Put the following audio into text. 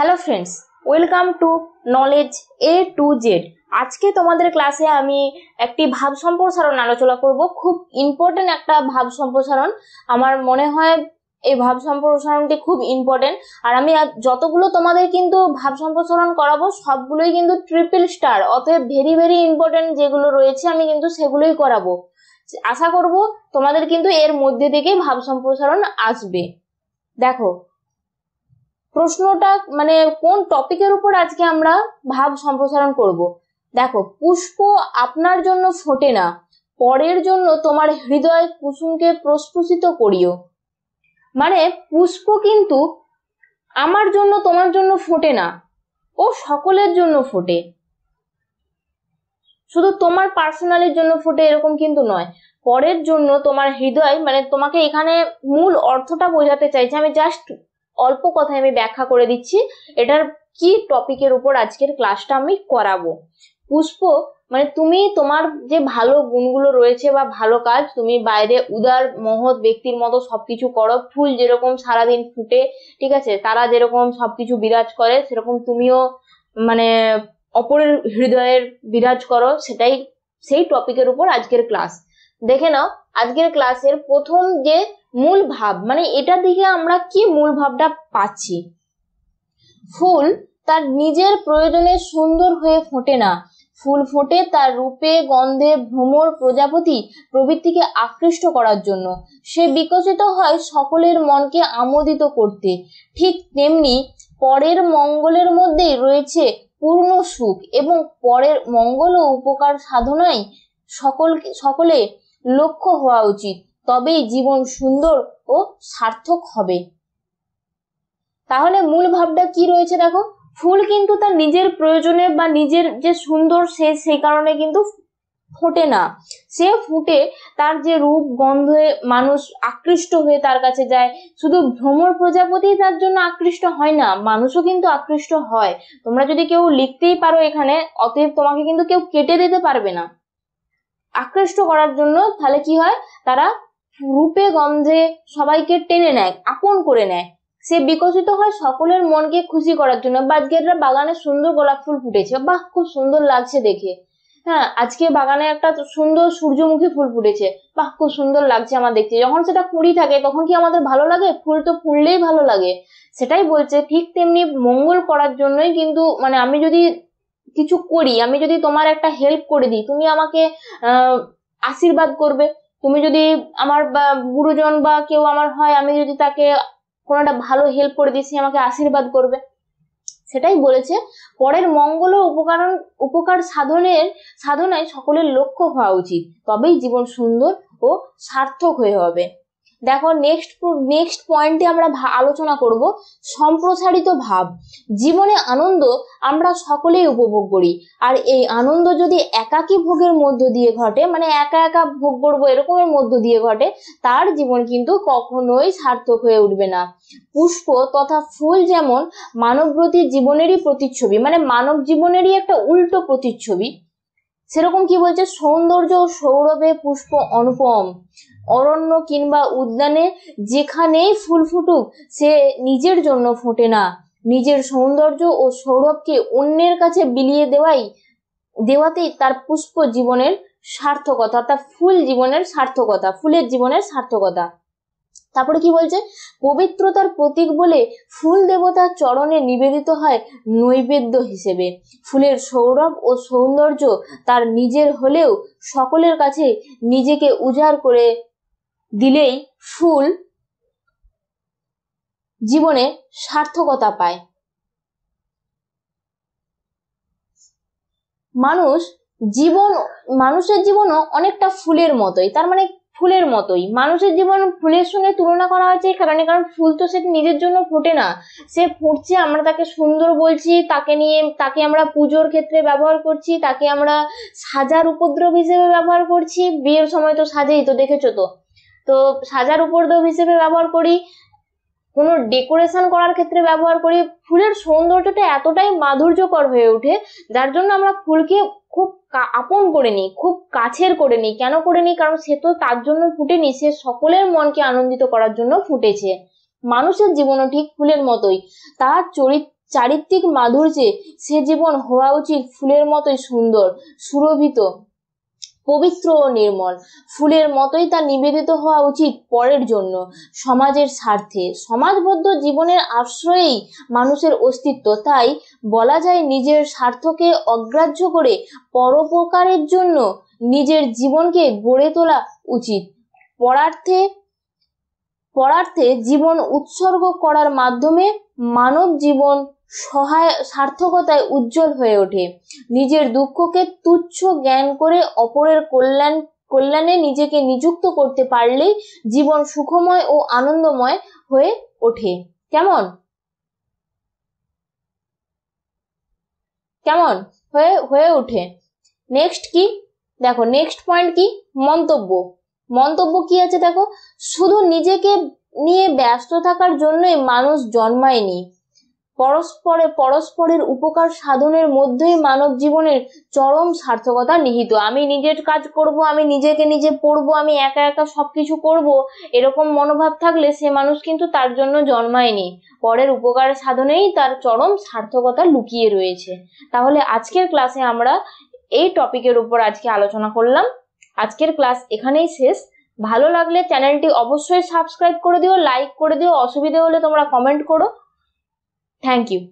Hello friends welcome to knowledge A to Z. आज के तुम्हारे क्लासे आमी एक भाव सम्प्रसारण आलोचना करब। खूब इम्पोर्टेंट एक भाव सम्प्रसारण आमार मने हय এই ভাব সম্প্রসারণটি খুব ইম্পর্টেন্ট। আর আমি যতগুলো তোমাদের কিন্তু ভাব সম্প্রসারণ করাবো সবগুলোই কিন্তু ট্রিপল স্টার, অতএব ভেরি ভেরি ইম্পর্টেন্ট যেগুলো রয়েছে আমি কিন্তু সেগুলোই করাবো। আশা করব তোমাদের কিন্তু এর মধ্যে থেকে ভাব সম্প্রসারণ আসবে। দেখো প্রশ্নটা মানে কোন টপিকের উপর আজকে আমরা ভাব সম্প্রসারণ করব। দেখো, পুষ্প আপনার জন্য ফোটে না, পরের জন্য তোমার হৃদয় কুসুমকে প্রস্ফুটিত করিও। মানে পুষ্প কিন্তু আমার জন্য তোমার জন্য ফোটে না, ও সকলের জন্য ফোটে, শুধু তোমার পার্সোনালের জন্য ফোটে এরকম কিন্তু নয়। পরের জন্য তোমার হৃদয়, মানে তোমাকে এখানে মূল অর্থটা বোঝাতে চাইছে। আমি জাস্ট অল্প কথায় আমি ব্যাখ্যা করে দিচ্ছি এটার কি টপিকের উপর আজকের ক্লাসটা আমি করাবো। পুষ্প মানে তুমি তোমার যে ভালো গুণগুলো রয়েছে বা ভালো কাজ, তুমি বাইরে উদার মহৎ ব্যক্তির মতো সবকিছু করো। ফুল যেরকম সারাদিন ফুটে, ঠিক আছে, তারা যেরকম সবকিছু বিরাজ করে সেরকম তুমিও মানে অপরের হৃদয়ের বিরাজ করো। সেটাই সেই টপিকের উপর আজকের ক্লাস। দেখে নাও আজকের ক্লাসের প্রথম যে মূল ভাব, মানে এটা দিকে আমরা কি মূল ভাবটা পাচ্ছি। ফুল তার নিজের প্রয়োজনে সুন্দর হয়ে ফোটে না, ফুল ফোটে তার রূপে গন্ধে ভ্রমর প্রজাপতি প্রবৃত্তিকে আকৃষ্ট করার জন্য। সে বিকশিত হয় সকলের মনকে আমোদিত করতে। ঠিক তেমনি পরের মঙ্গলের মধ্যেই রয়েছে পূর্ণ সুখ, এবং পরের মঙ্গল ও উপকার সাধনাই সকলে লক্ষ্য হওয়া উচিত, তবেই জীবন সুন্দর ও সার্থক হবে। তাহলে মূল ভাবটা কি রয়েছে দেখো, ফুল কিন্তু তার নিজের প্রয়োজনে বা নিজের যে সুন্দর সে সেই কারণে কিন্তু ফোটে না। সে ফুটে তার যে রূপ গন্ধে মানুষ আকৃষ্ট হয়ে তার কাছে যায়। শুধু ভ্রমর প্রজাপতি তার জন্য আকৃষ্ট হয় না, মানুষও কিন্তু আকৃষ্ট হয়। তোমরা যদি কেউ লিখতেই পারো এখানে, অতএব তোমাকে কিন্তু কেউ কেটে দিতে পারবে না। আকৃষ্ট করার জন্য তাহলে কি হয়, তারা রূপে গন্ধে সবাইকে টেনে নেয়, আপন করে নেয়। সে বিকশিত হয় সকলের মনকে খুশি করার জন্য। বা আজকে একটা বাগানে সুন্দর গোলাপ ফুল ফুটেছে, বাহ খুব সুন্দর লাগছে দেখে। হ্যাঁ, আজকে বাগানে একটা সুন্দর সূর্যমুখী ফুল ফুটেছে, বাহ খুব সুন্দর লাগছে আমার দেখতে। যখন সেটা কুড়ি থাকে তখন কি আমাদের ভালো লাগে? ফুল তো ফুললেই ভালো লাগে। সেটাই বলছে, ঠিক তেমনি মঙ্গল করার জন্যই কিন্তু মানে আমি যদি কিছু করি, আমি যদি তোমার একটা হেল্প করে দিই, তুমি আমাকে আশীর্বাদ করবে। তুমি যদি আমার বা গুরুজন বা কেউ আমার হয়, আমি যদি তাকে কোনো একটা ভালো হেল্প করে দিয়েছি, আমাকে আশীর্বাদ করবে। সেটাই বলেছে, পরের মঙ্গল ও উপকার সাধনায় সকলের লক্ষ্য হওয়া উচিত, তবেই জীবন সুন্দর ও সার্থক হয়ে হবে। দেখো নেক্সট পয়েন্টে আমরা আলোচনা করব সম্প্রসারিত ভাব। জীবনে আনন্দ আমরা সকলেই উপভোগ করি, আর এই আনন্দ যদি একাকী ভোগের মধ্য দিয়ে ঘটে, মানে একা একা ভোগ করবো এরকমের মধ্য দিয়ে ঘটে, তার জীবন কিন্তু কখনোই সার্থক হয়ে উঠবে না। পুষ্প তথা ফুল যেমন মানবব্রতী জীবনেরই প্রতিচ্ছবি, মানে মানব জীবনেরই একটা উল্টো প্রতিচ্ছবি। সেরকম কি বলছে, সৌন্দর্য ও সৌরভে পুষ্প অনুপম। অরণ্য কিংবা উদ্যানে যেখানেই ফুল ফুটুক সে নিজের জন্য ফোটে না, নিজের সৌন্দর্য ও সৌরভকে অন্যের কাছে বিলিয়ে দেওয়াতেই তার পুষ্প জীবনের সার্থকতা, তার ফুল জীবনের সার্থকতা, ফুলের জীবনের সার্থকতা। তারপরে কি বলছে, পবিত্রতার প্রতীক বলে ফুল দেবতার চরণে নিবেদিত হয় নৈবেদ্য হিসেবে। ফুলের সৌরভ ও সৌন্দর্য তার নিজের হলেও সকলের কাছে নিজেকে উজাড় করে দিলেই ফুল জীবনে সার্থকতা পায়। মানুষের জীবনও অনেকটা ফুলের মতোই, তার মানে ফুলের মতোই মানুষের জীবন ফুলের সঙ্গে তুলনা করা হয়েছে এই কারণে, কারণ ফুল তো সে নিজের জন্য ফোটে না। সে ফুটছে, আমরা তাকে সুন্দর বলছি, তাকে আমরা পুজোর ক্ষেত্রে ব্যবহার করছি, তাকে আমরা সাজার উপদ্রব হিসেবে ব্যবহার করছি। বিয়ের সময় তো সাজেই তো, দেখেছো তো, তো সাজার উপদ্রব হিসেবে ব্যবহার করি, কোনো ডেকোরেশন করার ক্ষেত্রে ব্যবহার করি। ফুলের সৌন্দর্যটা এতটাই মাধুর্যকর হয়ে ওঠে যার জন্য আমরা ফুলকে খুব আপন করে নিই, খুব কাছের করে নিই। কেন করে নিই? কারণ সে তো তার জন্য ফুটেনি, সে সকলের মনকে আনন্দিত করার জন্য ফুটেছে। মানুষের জীবনও ঠিক ফুলের মতোই, তার चारित्रिक माधुर्ये से जीवन हवा उचित फुलेर मतोई सुंदर सुरभित पवित्र और निर्मल फुलेर मतोई ता निवेदित हवा उचित परेर जन्य समाजेर स्वार्थे समाजबद्ध जीवनेर आश्रयेई मानुषेर अस्तित्व ताई बला जाय निजेर स्वार्थके अग्राह्य करे परोपकारेर जन्य निजेर जीवनके गड़े तोला उचित परार्थे परार्थे जीवन उत्सर्ग करार माध्यमे मानव जीवन सहाय सार्थकताय उज्जवल हये ओठे निजेर दुःखके तुच्छ ज्ञान करे अपरेर कल्याण कल्याणे निजेके नियुक्त करते पारलेई जीवन सुखमय ओ आनंदमय हये ओठे। केमन केमन हये ओठे। नेक्स्ट की देखो, नेक्स्ट पॉइंट की मंतव्य। मंतव्य की आछे देखो, शुधु निजेके निये व्यस्त थाकार जन्यई मानुष जन्मायनि, परस्परे परस्परेर उपकार साधनेर मध्येई मानव जीवनेर चरम सार्थकता निहित। आमी निजेर काज करब, आमी निजेके निजे पढ़ब, आमी एका एका सबकिछु करब, एरकम मनोभाव थाकले से मानुष किन्तु तार जन्य जन्मायनि, परेर उपकार साधनेई तार चरम सार्थकता लुकिये रयेछे। ताहले आजकेर क्लासे आमरा এই টপিকের উপর আজকে আলোচনা করলাম। আজকের ক্লাস এখানেই শেষ। ভালো লাগলে চ্যানেলটি অবশ্যই সাবস্ক্রাইব করে দিও, লাইক করে দিও, অসুবিধা হলে তোমরা কমেন্ট করো। Thank you.